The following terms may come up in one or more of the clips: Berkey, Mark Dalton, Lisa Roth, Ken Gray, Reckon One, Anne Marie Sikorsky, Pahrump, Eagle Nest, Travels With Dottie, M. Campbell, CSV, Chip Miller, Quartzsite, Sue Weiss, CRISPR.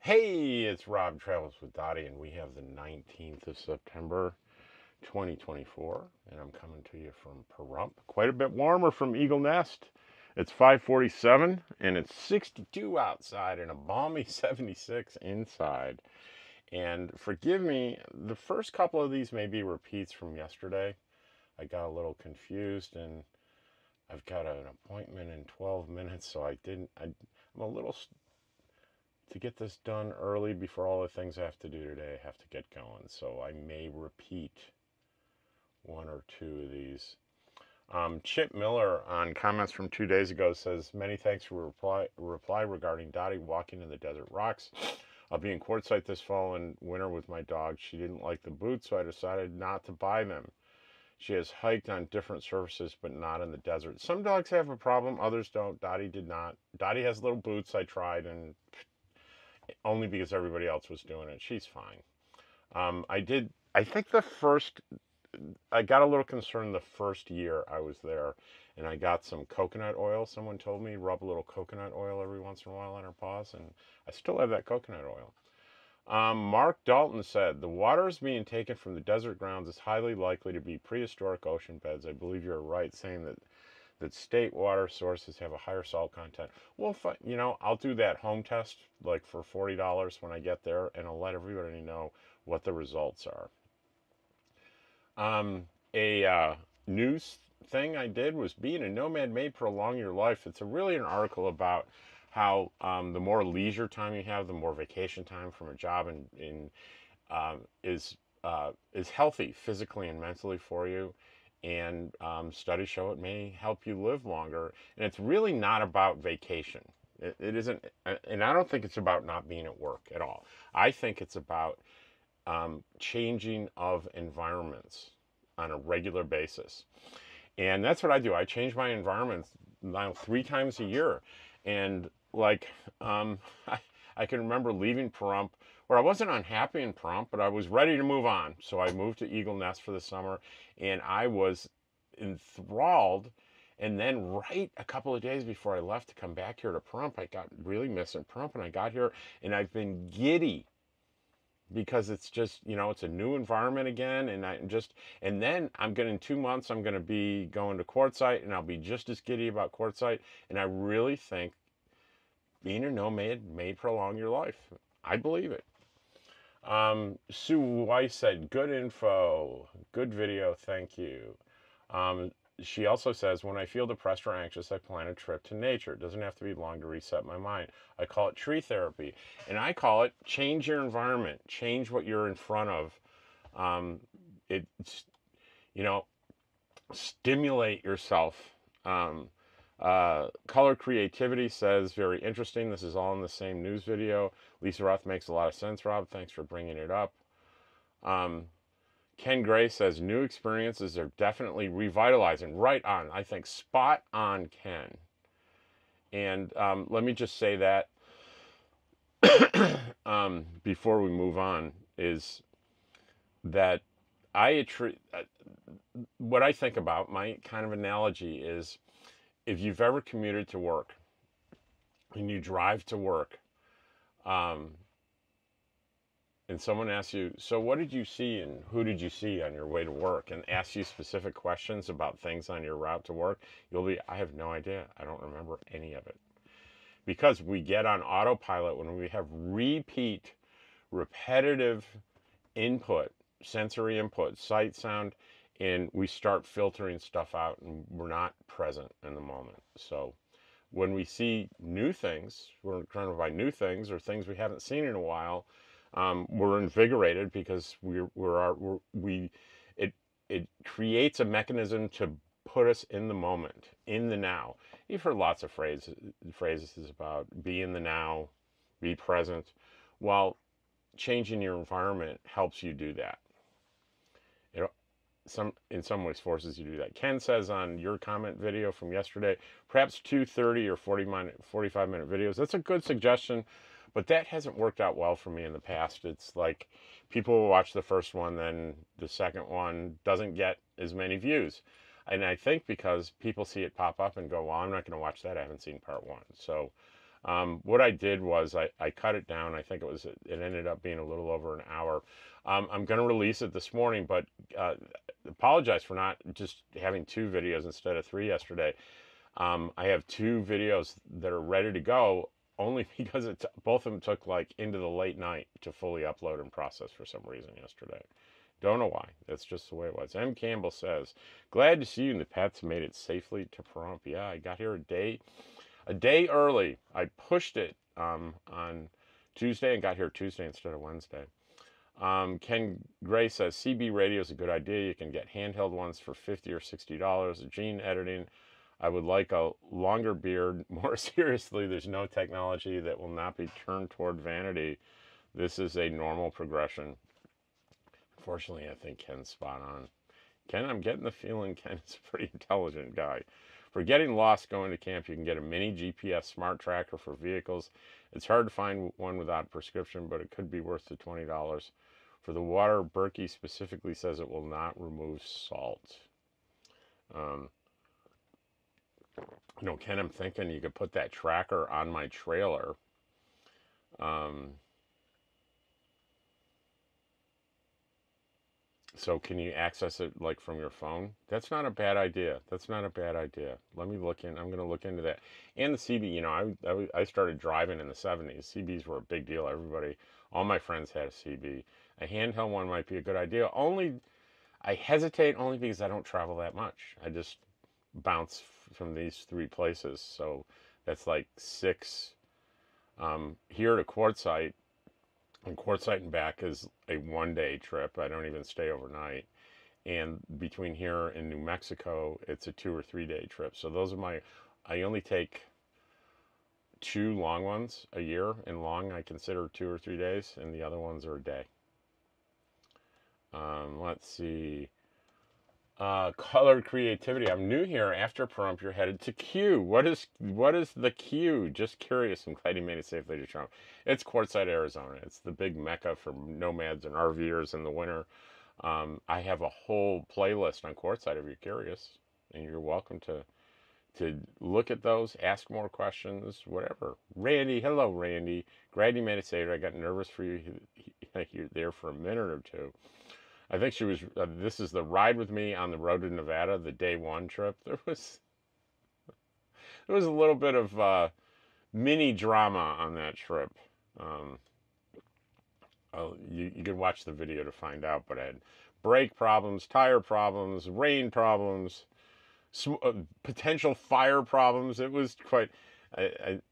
Hey, it's Rob, Travels with Dottie, and we have the 19th of September, 2024, and I'm coming to you from Pahrump. Quite a bit warmer from Eagle Nest. It's 5:47, and it's 62 outside and a balmy 76 inside. And forgive me, the first couple of these may be repeats from yesterday. I got a little confused, and I've got an appointment in 12 minutes, so I'm a little... To get this done early before all the things I have to do today, I have to get going. So I may repeat one or two of these. Chip Miller on comments from 2 days ago says, many thanks for reply regarding Dottie walking in the desert rocks. I'll be in Quartzsite this fall and winter with my dog. She didn't like the boots, so I decided not to buy them. She has hiked on different surfaces, but not in the desert. Some dogs have a problem, others don't. Dottie did not. Dottie has little boots. I tried, and only because everybody else was doing it. She's fine. I got a little concerned the first year I was there, and I got some coconut oil. Someone told me, rub a little coconut oil every once in a while on her paws, and I still have that coconut oil. Mark Dalton said, the waters being taken from the desert grounds is highly likely to be prehistoric ocean beds. I believe you're right, saying that state water sources have a higher salt content. Well, you know, I'll do that home test, like for $40 when I get there, and I'll let everybody know what the results are. A news thing I did was Being a Nomad May Prolong Your Life. It's really an article about how the more leisure time you have, the more vacation time from a job is healthy physically and mentally for you. And studies show it may help you live longer. And it's really not about vacation. It isn't, and I don't think it's about not being at work at all. I think it's about changing of environments on a regular basis. And that's what I do. I change my environments now 3 times a year. And like, I can remember leaving Pahrump, where I wasn't unhappy in Pahrump, but I was ready to move on. So I moved to Eagle Nest for the summer, and I was enthralled. And then right a couple of days before I left to come back here to Pahrump, I got really missing Pahrump, and I got here, and I've been giddy because it's just, you know, it's a new environment again. And then I'm going, in 2 months, I'm going to be going to Quartzsite, and I'll be just as giddy about Quartzsite. And I really think being a nomad may prolong your life. I believe it. Sue Weiss said, good info, good video, thank you. She also says, when I feel depressed or anxious, I plan a trip to nature. It doesn't have to be long to reset my mind. I call it tree therapy, and I call it change your environment, change what you're in front of. It's, you know, stimulate yourself. Color Creativity says, very interesting. This is all in the same news video. Lisa Roth makes a lot of sense, Rob. Thanks for bringing it up. Ken Gray says, new experiences are definitely revitalizing. Right on. I think spot on, Ken. And let me just say that before we move on, is that what I think about, my kind of analogy is, if you've ever commuted to work and you drive to work, and someone asks you, so what did you see and who did you see on your way to work, and asks you specific questions about things on your route to work, you'll be, I have no idea. I don't remember any of it. Because we get on autopilot when we have repeat, repetitive input, sensory input, sight, sound, and we start filtering stuff out, and we're not present in the moment. So when we see new things, we're trying to buy new things or things we haven't seen in a while, we're invigorated because it creates a mechanism to put us in the moment, in the now. You've heard lots of phrases about be in the now, be present. Well, changing your environment helps you do that. In some ways forces you to do that. Ken says on your comment video from yesterday, perhaps 2 30- or 45-minute videos. That's a good suggestion, but that hasn't worked out well for me in the past. It's like people will watch the first one, then the second one doesn't get as many views. And I think because people see it pop up and go, well, I'm not going to watch that. I haven't seen part one. So What I did was I cut it down. I think it ended up being a little over an hour. I'm going to release it this morning, but apologize for not just having 2 videos instead of 3 yesterday. I have 2 videos that are ready to go only because both of them took like into the late night to fully upload and process for some reason yesterday. Don't know why. That's just the way it was. M. Campbell says, glad to see you and the pets made it safely to Pahrump. Yeah, I got here a day early. I pushed it on Tuesday and got here Tuesday instead of Wednesday. Ken Gray says, CB radio is a good idea. You can get handheld ones for $50 or $60. Gene editing. I would like a longer beard. More seriously, there's no technology that will not be turned toward vanity. This is a normal progression. Unfortunately, I think Ken's spot on. Ken, I'm getting the feeling Ken is a pretty intelligent guy. For getting lost going to camp, you can get a mini GPS smart tracker for vehicles. It's hard to find one without a prescription, but it could be worth the $20. For the water, Berkey specifically says it will not remove salt. You know, Ken, I'm thinking you could put that tracker on my trailer. So can you access it like from your phone? That's not a bad idea. That's not a bad idea. Let me look in. I'm going to look into that. And the CB, you know, I started driving in the 70s. CBs were a big deal. Everybody, all my friends had a CB. A handheld one might be a good idea. Only, I hesitate only because I don't travel that much. I just bounce from these 3 places, so that's like 6 here to Quartzsite, and Quartzsite and back is a 1-day trip. I don't even stay overnight, and between here and New Mexico it's a 2- or 3-day trip. So those are my, I only take 2 long ones a year, and long I consider 2 or 3 days, and the other ones are a day. Let's see. Colored creativity. I'm new here. After Pahrump, you're headed to Q. What is the Q? Just curious. I'm glad you made it safely to Trump. It's Quartzsite, Arizona. It's the big mecca for nomads and RVers in the winter. I have a whole playlist on Quartzsite if you're curious, and you're welcome to look at those, ask more questions, whatever. Randy, hello, Randy. Glad you made it safe. I got nervous for you. You're there for a minute or two. I think she was, this is the ride with me on the road to Nevada, the day 1 trip. There was a little bit of mini drama on that trip. You could watch the video to find out, but I had brake problems, tire problems, rain problems, potential fire problems. It was quite, it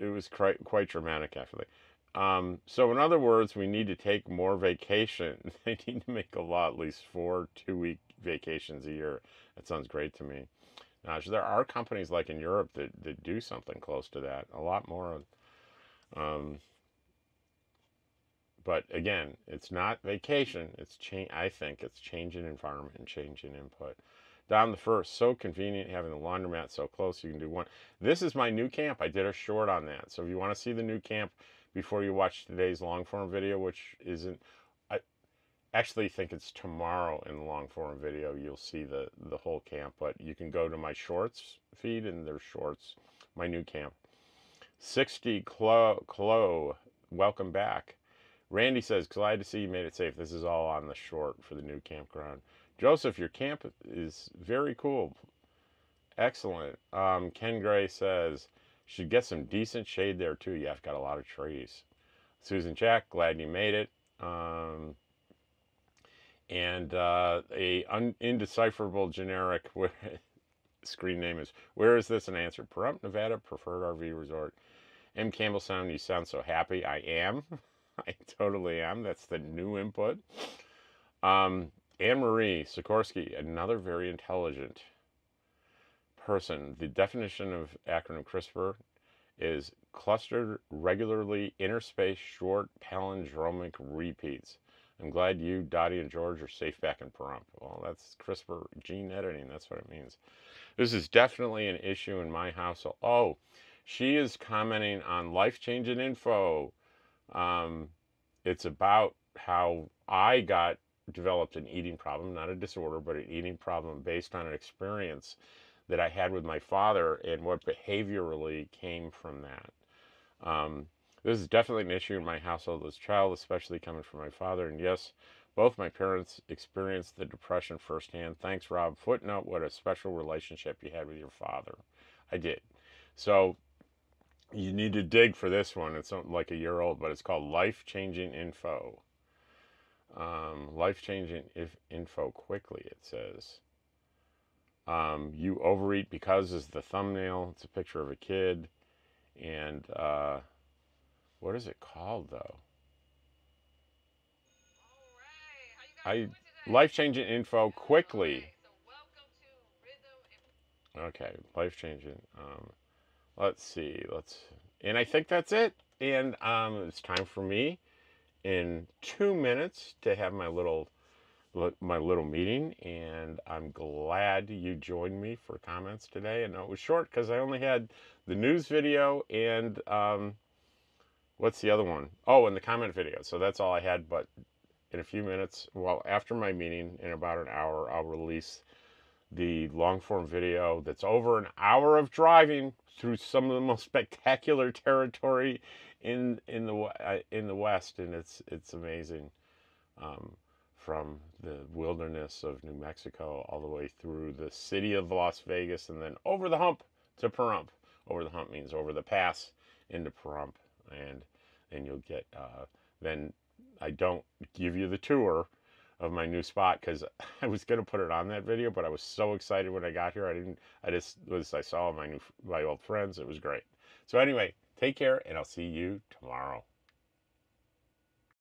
was quite dramatic after that. So in other words, we need to take more vacation. They need to make a lot, at least 4 two-week vacations a year. That sounds great to me. Now, there are companies like in Europe that do something close to that, a lot more. But again, it's not vacation. It's change. I think it's change in environment and change in input. Down the first, so convenient having the laundromat so close. You can do one. This is my new camp. I did a short on that. So if you want to see the new camp before you watch today's long-form video, which isn't, I actually think it's tomorrow in the long-form video, you'll see the whole camp, but you can go to my shorts feed, and there's shorts, my new camp. 60 Clo, welcome back. Randy says, glad to see you made it safe. This is all on the short for the new campground. Joseph, your camp is very cool. Excellent. Ken Gray says, should get some decent shade there too. Yeah, I've got a lot of trees. Susan Jack, glad you made it. A indecipherable generic where screen name is, where is this an answer? Pahrump, Nevada, preferred RV resort. M. Campbell sound, you sound so happy. I am. I totally am. That's the new input. Anne Marie Sikorsky, another very intelligent person. The definition of acronym CRISPR is clustered regularly interspaced short palindromic repeats. I'm glad you, Dottie, and George are safe back in Pahrump. Well, that's CRISPR gene editing. That's what it means. This is definitely an issue in my household. Oh, she is commenting on life-changing info. It's about how I developed an eating problem, not a disorder, but an eating problem based on an experience that I had with my father and what behaviorally came from that. This is definitely an issue in my household as a child, especially coming from my father. And yes, both my parents experienced the depression firsthand. Thanks, Rob. Footnote, what a special relationship you had with your father. I did. So you need to dig for this one. It's like a year old, but it's called Life-Changing Info. Life-Changing Info Quickly, it says. You overeat because is the thumbnail. It's a picture of a kid. And what is it called, though? All right. Life-Changing Info Quickly. Okay, so welcome to Rhythm. Okay, life-changing. Let's see. And I think that's it. And it's time for me in 2 minutes to have my little meeting, and I'm glad you joined me for comments today. And it was short because I only had the news video and what's the other one? Oh, and the comment video. So that's all I had. But in a few minutes, well, after my meeting in about an hour, I'll release the long form video that's over an hour of driving through some of the most spectacular territory in the West, and it's amazing. From the wilderness of New Mexico all the way through the city of Las Vegas and then over the hump to Pahrump. Over the hump means over the pass into Pahrump, and then you'll get, then I don't give you the tour of my new spot because I was going to put it on that video, but I was so excited when I got here. I saw my old friends. It was great. So anyway, take care, and I'll see you tomorrow.